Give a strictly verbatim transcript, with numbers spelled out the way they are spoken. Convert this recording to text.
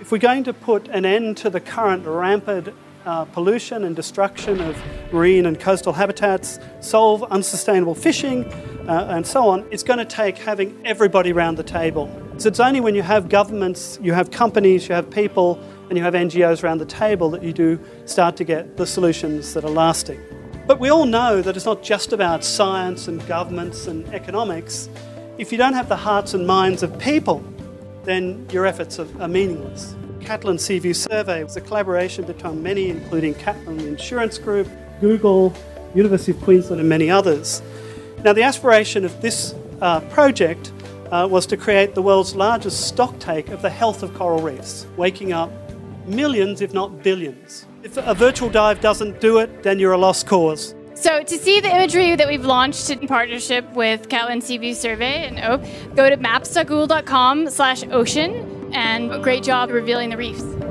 If we're going to put an end to the current rampant uh, pollution and destruction of marine and coastal habitats, solve unsustainable fishing uh, and so on, it's going to take having everybody around the table. So it's only when you have governments, you have companies, you have people and you have N G Os around the table that you do start to get the solutions that are lasting. But we all know that it's not just about science and governments and economics. If you don't have the hearts and minds of people, then your efforts are, are meaningless. Catlin Seaview Survey was a collaboration between many, including Catlin Insurance Group, Google, University of Queensland and many others. Now the aspiration of this uh, project uh, was to create the world's largest stocktake of the health of coral reefs, waking up millions if not billions. If a virtual dive doesn't do it, then you're a lost cause. So to see the imagery that we've launched in partnership with Catlin Seaview Survey and O H P, go to maps dot google dot com slash ocean, and great job revealing the reefs.